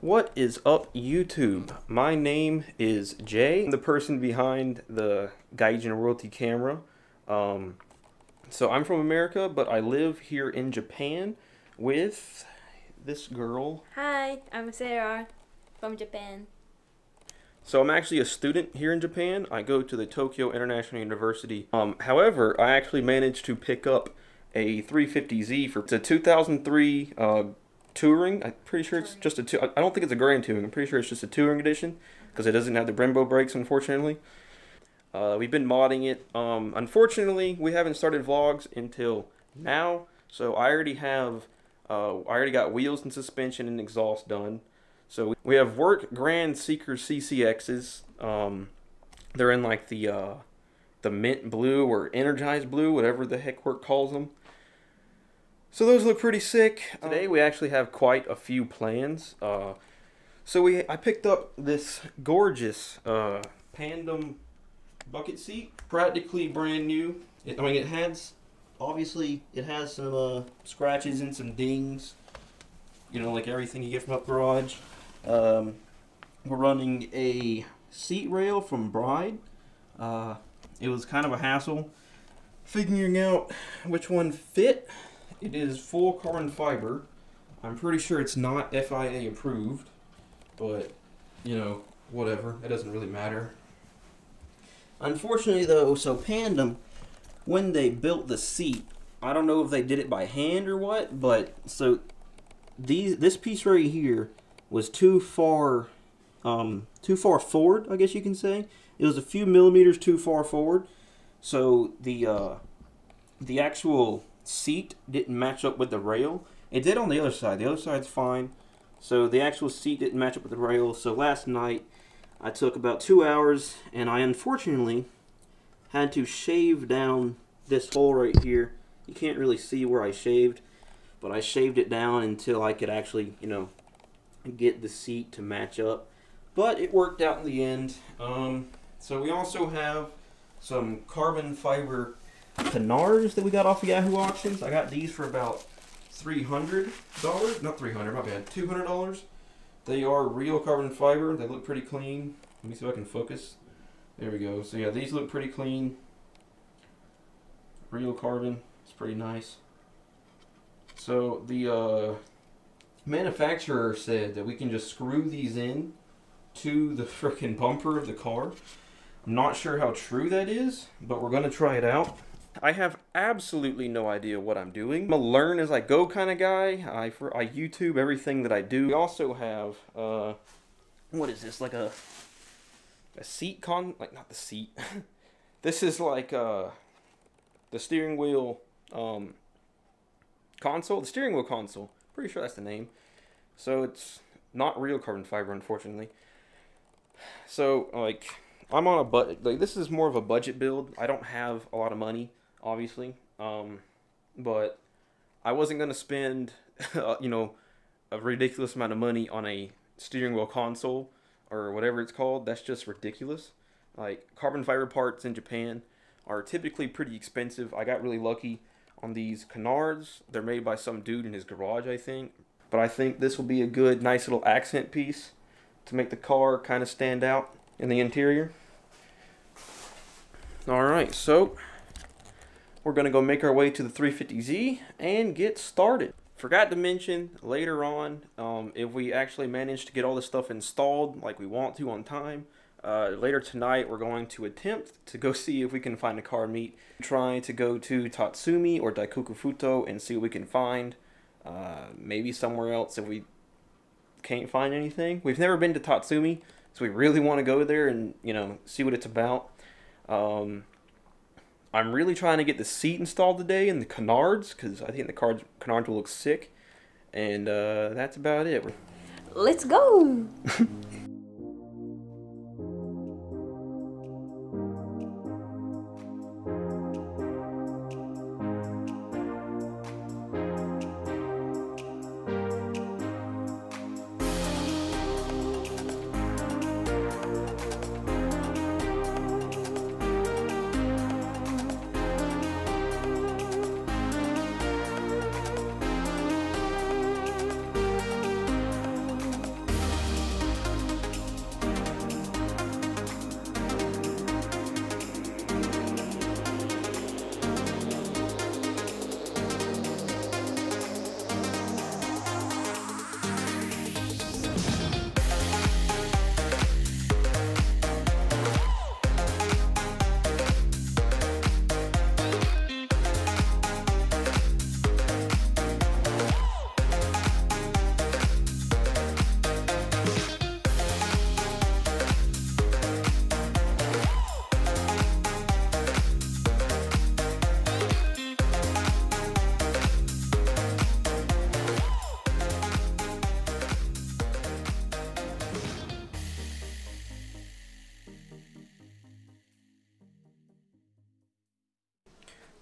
What is up, YouTube? My name is Jay. I'm the person behind the Gaijin Royalty camera. So I'm from America, but I live here in Japan with this girl. Hi, I'm Sarah from Japan. So I'm actually a student here in Japan. I go to the Tokyo International University. However, I actually managed to pick up a 350Z for, it's a 2003 touring. I'm pretty sure it's just a I don't think it's a grand touring. I'm pretty sure it's just a touring edition because it doesn't have the Brembo brakes, unfortunately. We've been modding it. Unfortunately, we haven't started vlogs until now, so I already have I already got wheels and suspension and exhaust done. So we have Work Grand Seeker CCXs. They're in like the mint blue or energized blue, whatever the heck Work calls them. So those look pretty sick. Today we actually have quite a few plans. I picked up this gorgeous Pandem bucket seat, practically brand new. It has, obviously it has some scratches and some dings, you know, like everything you get from UpGarage. We're running a seat rail from Bride. It was kind of a hassle figuring out which one fit. It is full carbon fiber. I'm pretty sure it's not FIA approved, but you know, whatever, it doesn't really matter. Unfortunately though, so Pandem, when they built the seat, I don't know if they did it by hand or what, but so this piece right here was too far forward, I guess you can say. It was a few millimeters too far forward, so the actual seat didn't match up with the rail. It did on the other side. The other side's fine. So the actual seat didn't match up with the rail. So last night I took about 2 hours, and I unfortunately had to shave down this hole right here. You can't really see where I shaved, but I shaved it down until I could actually, you know, get the seat to match up. But it worked out in the end. So we also have some carbon fiber canards that we got off of Yahoo Auctions. I got these for about $300. Not $300, my bad. $200. They are real carbon fiber. They look pretty clean. Let me see if I can focus. There we go. So yeah, these look pretty clean. Real carbon. It's pretty nice. So the manufacturer said that we can just screw these in to the frickin' bumper of the car. I'm not sure how true that is, but we're gonna try it out. I have absolutely no idea what I'm doing. I'm a learn as I go kind of guy. I YouTube everything that I do. We also have, what is this? Like a seat not the seat. This is like, the steering wheel, console? The steering wheel console. Pretty sure that's the name. So it's not real carbon fiber, unfortunately. So, like, I'm on a budget. Like, this is more of a budget build. I don't have a lot of money, obviously, but I wasn't gonna spend you know, a ridiculous amount of money on a steering wheel console or whatever it's called. That's just ridiculous. Like, carbon fiber parts in Japan are typically pretty expensive. I got really lucky on these canards. They're made by some dude in his garage, I think, but I think this will be a good nice little accent piece to make the car kind of stand out in the interior. Alright, so we're gonna go make our way to the 350Z and get started. Forgot to mention later on, if we actually manage to get all this stuff installed like we want to on time, later tonight we're going to attempt to go see if we can find a car meet. Try to go to Tatsumi or Daikoku Futo and see what we can find. Maybe somewhere else if we can't find anything. We've never been to Tatsumi, so we really want to go there and, you know, see what it's about. I'm really trying to get the seat installed today and the canards, because I think the canards will look sick. And that's about it. Let's go!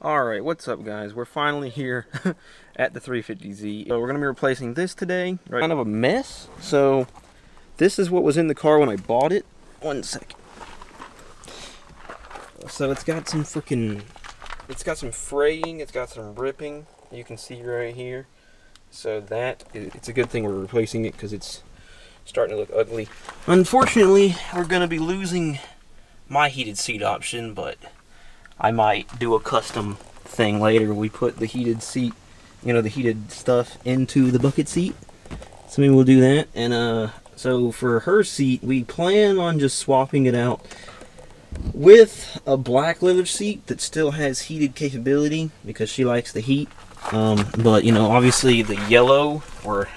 Alright, what's up guys? We're finally here at the 350Z. So we're going to be replacing this today. Right. Kind of a mess. So this is what was in the car when I bought it. One second. So it's got some freaking... It's got some fraying, it's got some ripping. You can see right here. So that, it's a good thing we're replacing it because it's starting to look ugly. Unfortunately, we're going to be losing my heated seat option, but... I might do a custom thing later. We put the heated seat, you know, the heated stuff into the bucket seat. So maybe we'll do that. And so for her seat, we plan on just swapping it out with a black leather seat that still has heated capability because she likes the heat. But, you know, obviously the yellow or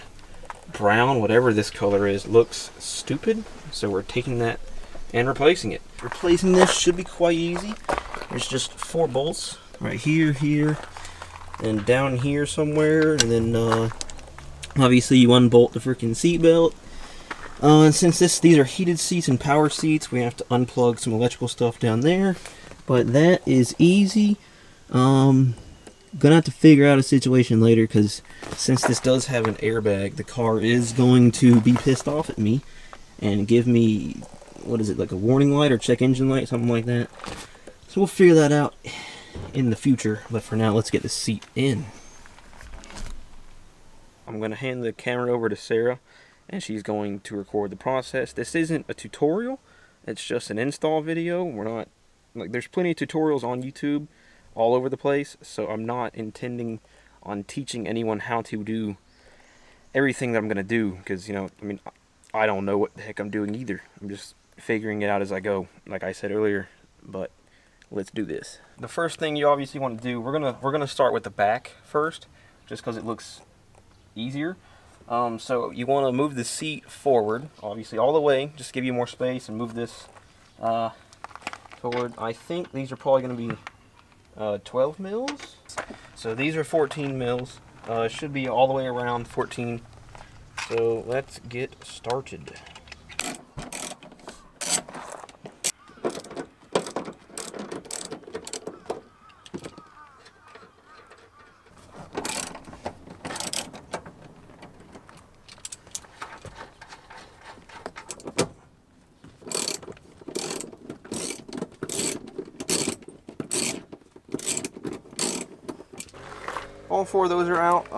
brown, whatever this color is, looks stupid. So we're taking that and replacing it. Replacing this should be quite easy. There's just four bolts right here, and down here somewhere, and then obviously you unbolt the freaking seat belt. And since these are heated seats and power seats, we have to unplug some electrical stuff down there. But that is easy. Gonna have to figure out a situation later because since this does have an airbag, the car is going to be pissed off at me and give me, what is it, like a warning light or check engine light, something like that. So we'll figure that out in the future, but for now, let's get the seat in. I'm going to hand the camera over to Sarah, and she's going to record the process. This isn't a tutorial, it's just an install video. We're not, like, there's plenty of tutorials on YouTube all over the place, so I'm not intending on teaching anyone how to do everything that I'm going to do, because, you know, I mean, I don't know what the heck I'm doing either. I'm just figuring it out as I go, like I said earlier, but... Let's do this. The first thing you obviously want to do, we're gonna start with the back first, just because it looks easier. So you want to move the seat forward, obviously all the way, just give you more space, and move this forward. I think these are probably going to be 12 mils. So these are 14 mils. Should be all the way around 14. So let's get started. All four of those are out.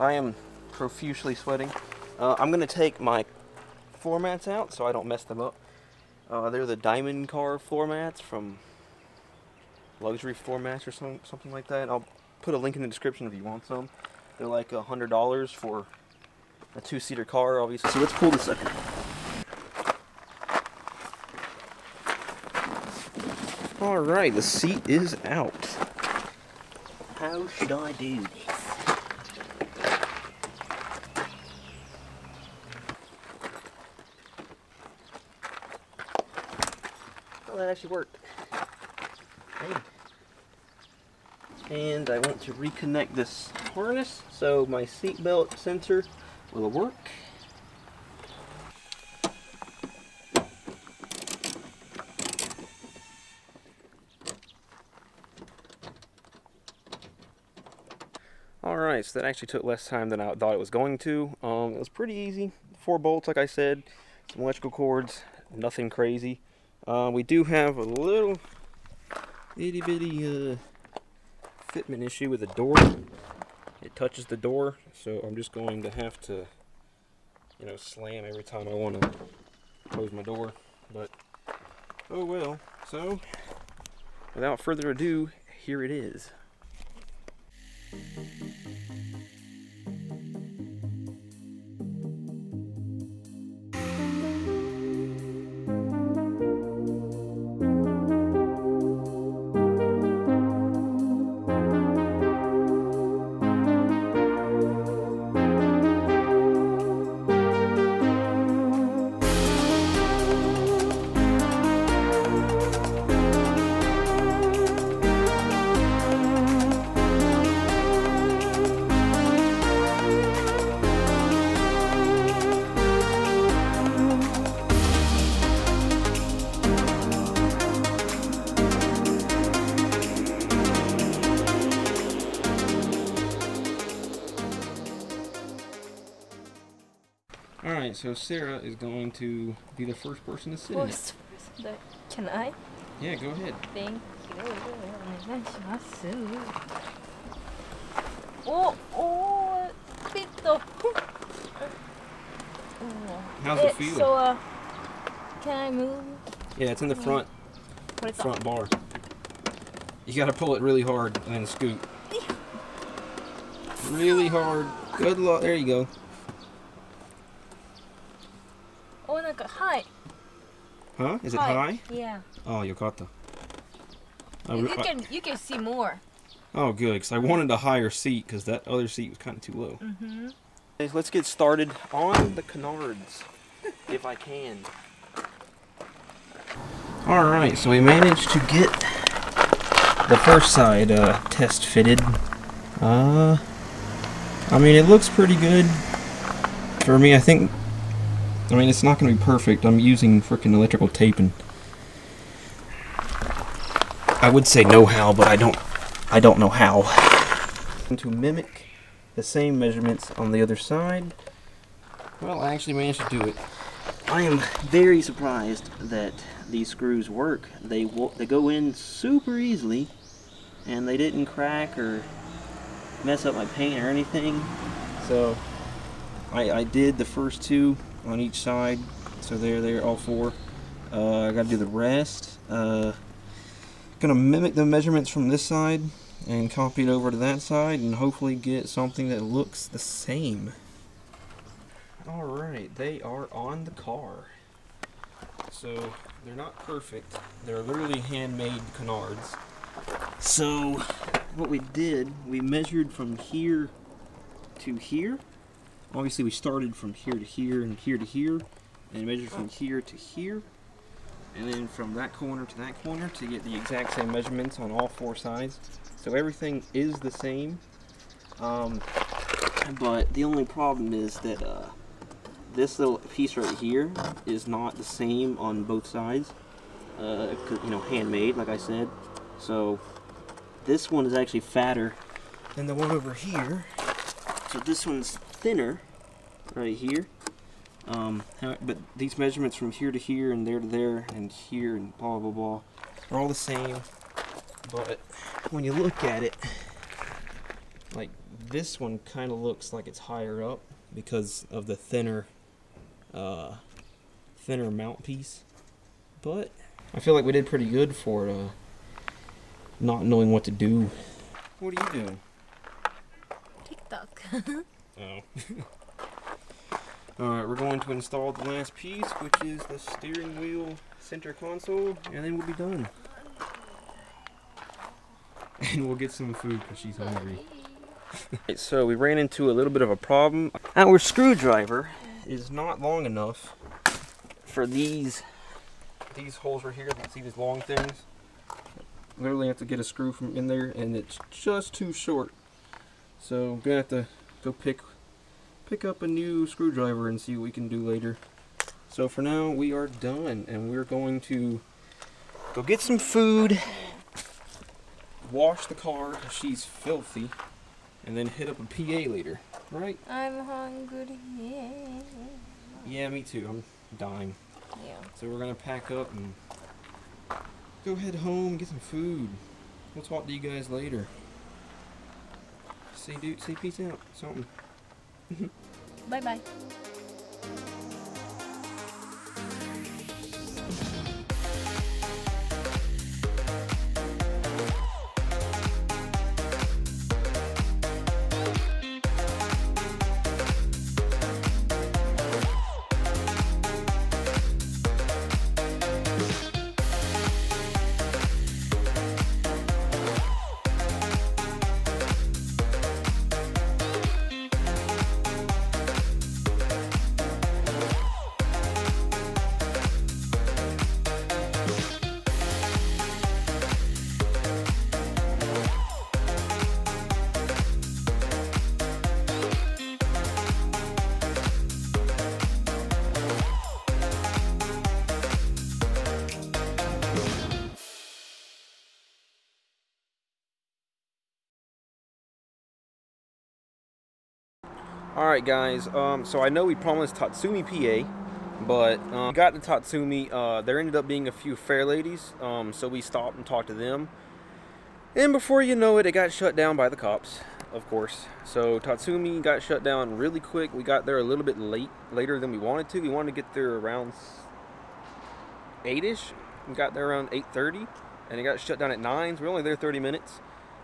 I am profusely sweating. I'm going to take my floor mats out so I don't mess them up. They're the diamond car floor mats from Luxury Floor Mats or something like that. I'll put a link in the description if you want some. They're like $100 for a two-seater car, obviously. So let's pull this up. All right, the seat is out. How should I do this? Well, that actually worked. Hey. And I want to reconnect this harness so my seatbelt sensor will work. Alright, so that actually took less time than I thought it was going to. It was pretty easy. Four bolts, like I said, some electrical cords, nothing crazy. We do have a little itty bitty fitment issue with the door. It touches the door, so I'm just going to have to, you know, slam every time I want to close my door. But, oh well. So, without further ado, here it is. Alright, so Sarah is going to be the first person to sit in it. Can I? Yeah, go ahead. Thank you. Oh, oh, how's it feel? So, can I move? Yeah, it's in the front, front bar. You gotta pull it really hard and then scoot. Really hard. Good luck. There you go. Oh, like a high. Huh? Is it high? Yeah. Oh, yokata. You can see more. Oh, good, because I wanted a higher seat because that other seat was kind of too low. Mm-hmm. Okay, let's get started on the canards, if I can. All right, so we managed to get the first side test fitted. I mean, it looks pretty good for me. I think, I mean, it's not going to be perfect. I'm using freaking electrical tape and I would say know how, but I don't know how. To mimic the same measurements on the other side. Well, I actually managed to do it. I am very surprised that these screws work. They go in super easily, and they didn't crack or mess up my paint or anything. So I did the first two on each side, so they're all four. I got to do the rest. Gonna mimic the measurements from this side and copy it over to that side and hopefully get something that looks the same. Alright, they are on the car. So they're not perfect. They're literally handmade canards. So what we did, we measured from here to here. Obviously we started from here to here and here to here and measured from here to here. And then from that corner to get the exact same measurements on all four sides. So everything is the same. But the only problem is that this little piece right here is not the same on both sides. You know, handmade, like I said. So this one is actually fatter than the one over here. So this one's thinner right here. But these measurements from here to here and there to there and here and blah blah blah are all the same, but when you look at it, like this one kind of looks like it's higher up because of the thinner thinner mount piece, but I feel like we did pretty good for not knowing what to do. What are you doing? TikTok. Oh. Alright, we're going to install the last piece, which is the steering wheel center console, and then we'll be done. And we'll get some food because she's hungry. So we ran into a little bit of a problem. Our screwdriver is not long enough for these holes right here. You can see these long things. Literally have to get a screw from in there, and it's just too short. So I'm going to have to go pick up a new screwdriver and see what we can do later. So for now, we are done, and we're going to go get some food, wash the car, 'cause she's filthy, and then hit up a PA later, right? I'm hungry. Yeah, me too. I'm dying. Yeah. So we're going to pack up and go head home, get some food. We'll talk to you guys later. Say, dude, say peace out, something. Bye bye. Alright guys, so I know we promised Tatsumi PA, but we got the Tatsumi, there ended up being a few fair ladies, so we stopped and talked to them. And before you know it, it got shut down by the cops, of course. So Tatsumi got shut down really quick. We got there a little bit later than we wanted to. We wanted to get there around 8-ish. We got there around 8:30, and it got shut down at 9, so we were only there 30 minutes.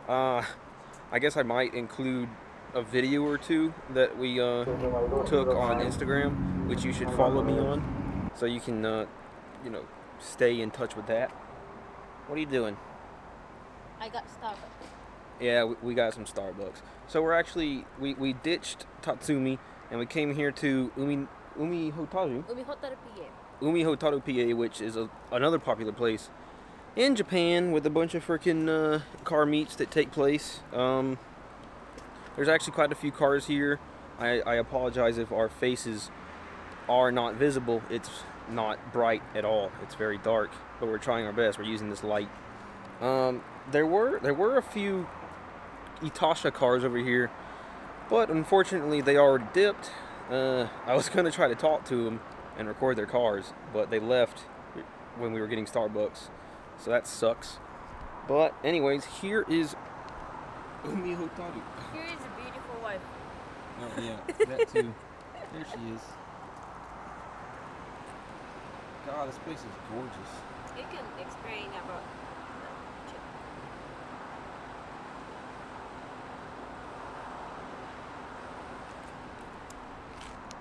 I guess I might include a video or two that we took on Instagram, which you should follow me on, so you can, you know, stay in touch with that. What are you doing? I got Starbucks. Yeah, we got some Starbucks. So we're actually, we ditched Tatsumi, and we came here to Umi Hotaru PA, which is another popular place in Japan with a bunch of freaking car meets that take place. There's actually quite a few cars here. I apologize if our faces are not visible. It's not bright at all. It's very dark, but we're trying our best. We're using this light. There were a few Itasha cars over here, but unfortunately they already dipped. I was going to try to talk to them and record their cars, but they left when we were getting Starbucks, so that sucks. But anyways, here is Umi Hotaru. Here is a beautiful wife. Oh yeah, that too. There she is. God, this place is gorgeous. You can explain about that chip.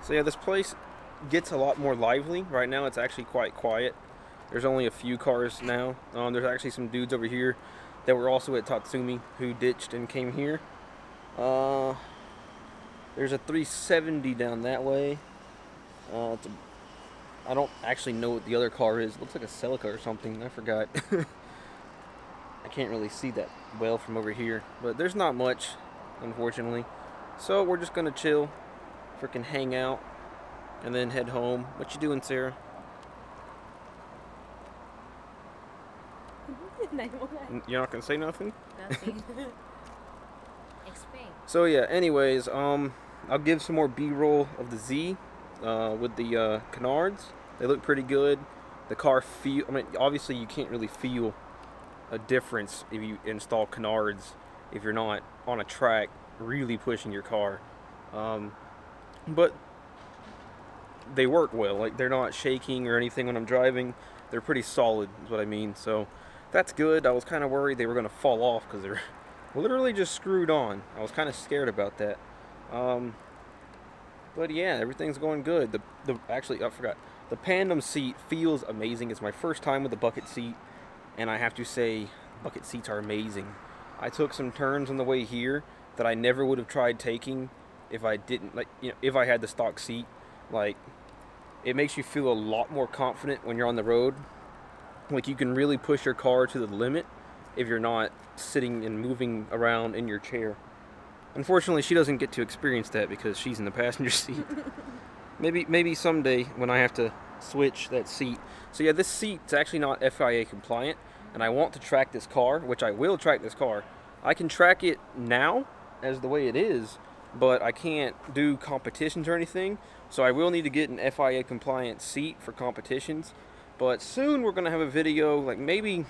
So yeah, this place gets a lot more lively. Right now it's actually quite quiet. There's only a few cars now. There's actually some dudes over here that were also at Tatsumi who ditched and came here. There's a 370 down that way. I don't actually know what the other car is. It looks like a Celica or something. I forgot. I can't really see that well from over here, but there's not much, unfortunately. So we're just gonna chill, freaking hang out, and then head home. What you doing, Sarah? You're not gonna say nothing? Nothing. Explain. So yeah, anyways, I'll give some more B-roll of the Z with the canards. They look pretty good. The car feel, I mean, obviously you can't really feel a difference if you install canards if you're not on a track really pushing your car. But they work well. Like, they're not shaking or anything when I'm driving. They're pretty solid is what I mean, so that's good. I was kind of worried they were going to fall off because they're literally just screwed on. I was kind of scared about that. But yeah, everything's going good. Actually, I forgot. The Pandem seat feels amazing. It's my first time with a bucket seat, and I have to say, bucket seats are amazing. I took some turns on the way here that I never would have tried taking if I didn't, like, you know, if I had the stock seat. Like, it makes you feel a lot more confident when you're on the road. Like, you can really push your car to the limit if you're not sitting and moving around in your chair. Unfortunately, she doesn't get to experience that because she's in the passenger seat. maybe someday when I have to switch that seat. So yeah, this seat's actually not FIA compliant, and I want to track this car, which I will track this car. I can track it now as the way it is, but I can't do competitions or anything, so I will need to get an FIA compliant seat for competitions. But soon we're going to have a video, like maybe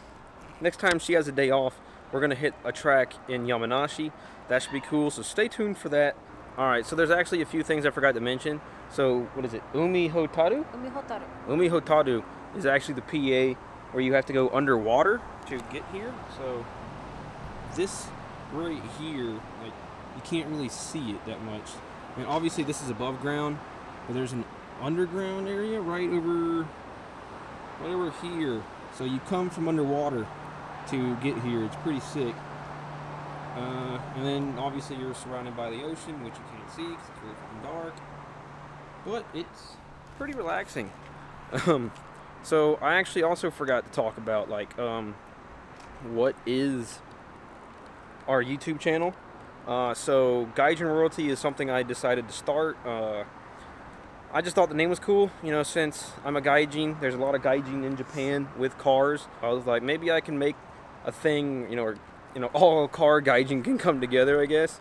next time she has a day off, we're going to hit a track in Yamanashi. That should be cool, so stay tuned for that. Alright, so there's actually a few things I forgot to mention. So, what is it? Umi Hotaru? Umi Hotaru. Umi Hotaru is actually the PA where you have to go underwater to get here. So, this right here, like, you can't really see it that much. I mean, obviously this is above ground, but there's an underground area right over... right over here, so you come from underwater to get here. It's pretty sick. And then obviously you're surrounded by the ocean, which you can't see because it's really dark, but it's pretty relaxing. So I actually also forgot to talk about, like, what is our YouTube channel. So Gaijin Royalty is something I decided to start. I just thought the name was cool, you know, since I'm a gaijin, there's a lot of gaijin in Japan with cars. I was like, maybe I can make a thing, you know, all car gaijin can come together, I guess.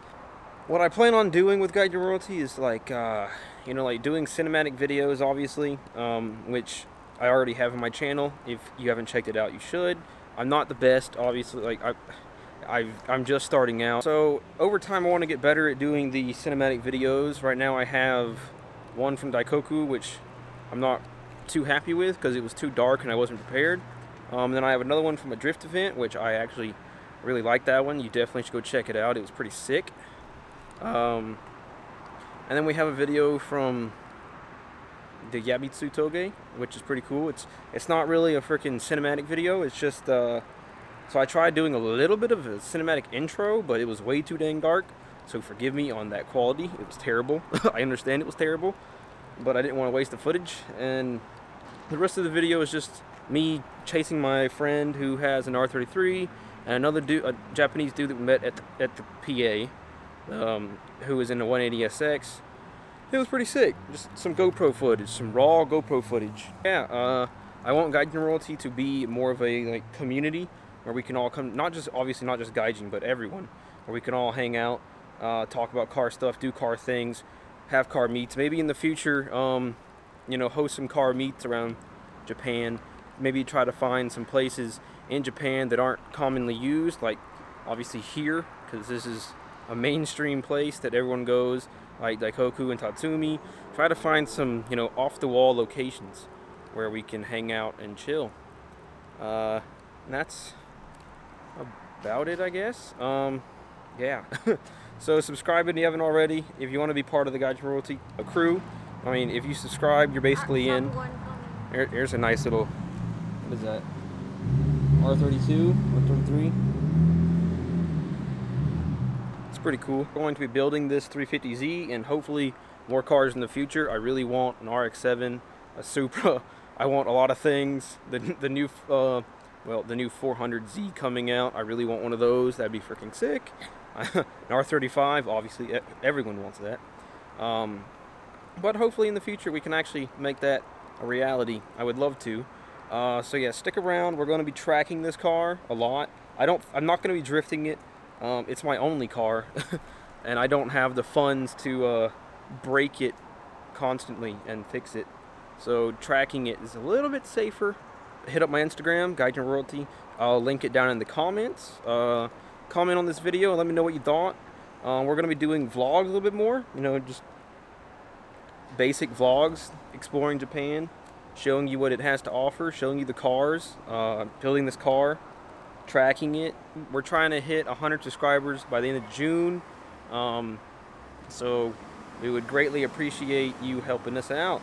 What I plan on doing with Gaijin Royalty is like, you know, like doing cinematic videos, obviously, which I already have on my channel. If you haven't checked it out, you should. I'm not the best, obviously, like I'm just starting out. So over time, I want to get better at doing the cinematic videos. Right now I have one from Daikoku, which I'm not too happy with because it was too dark and I wasn't prepared. Then I have another one from a drift event, which I actually really like that one. You definitely should go check it out. It was pretty sick. And then we have a video from the Yabitsu Toge, which is pretty cool. It's not really a freaking cinematic video. It's just, so I tried doing a little bit of a cinematic intro, but it was way too dang dark. So forgive me on that quality. It was terrible. I understand it was terrible, but I didn't want to waste the footage. And the rest of the video is just me chasing my friend who has an R33 and another dude, a Japanese dude that we met at the PA, who was in a 180SX. It was pretty sick. Just some GoPro footage, some raw GoPro footage. Yeah, I want Gaijin Royalty to be more of a like community where we can all come, not just, obviously not just Gaijin, but everyone, where we can all hang out, talk about car stuff, do car things, have car meets. Maybe in the future, you know, host some car meets around Japan. Maybe try to find some places in Japan that aren't commonly used, like obviously here, because this is a mainstream place that everyone goes, like Daikoku and Tatsumi. Try to find some, you know, off-the-wall locations where we can hang out and chill. And that's about it, I guess. Yeah. So subscribe if you haven't already. If you want to be part of the Gaijin Royalty crew, I mean, if you subscribe, you're basically in. Here's a nice little, what is that? R32, R33. It's pretty cool. We're going to be building this 350Z and hopefully more cars in the future. I really want an RX-7, a Supra. I want a lot of things. The new 400Z coming out, I really want one of those. That'd be freaking sick. An R35, obviously, everyone wants that. But hopefully in the future we can actually make that a reality. I would love to. So yeah, stick around. We're going to be tracking this car a lot. I'm not going to be drifting it. It's my only car, and I don't have the funds to break it constantly and fix it. So tracking it is a little bit safer. Hit up my Instagram, Gaijin Royalty. I'll link it down in the comments. Comment on this video and let me know what you thought. We're going to be doing vlogs a little bit more. You know, just basic vlogs, exploring Japan, showing you what it has to offer, showing you the cars, building this car, tracking it. We're trying to hit 100 subscribers by the end of June. So we would greatly appreciate you helping us out.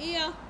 Yeah.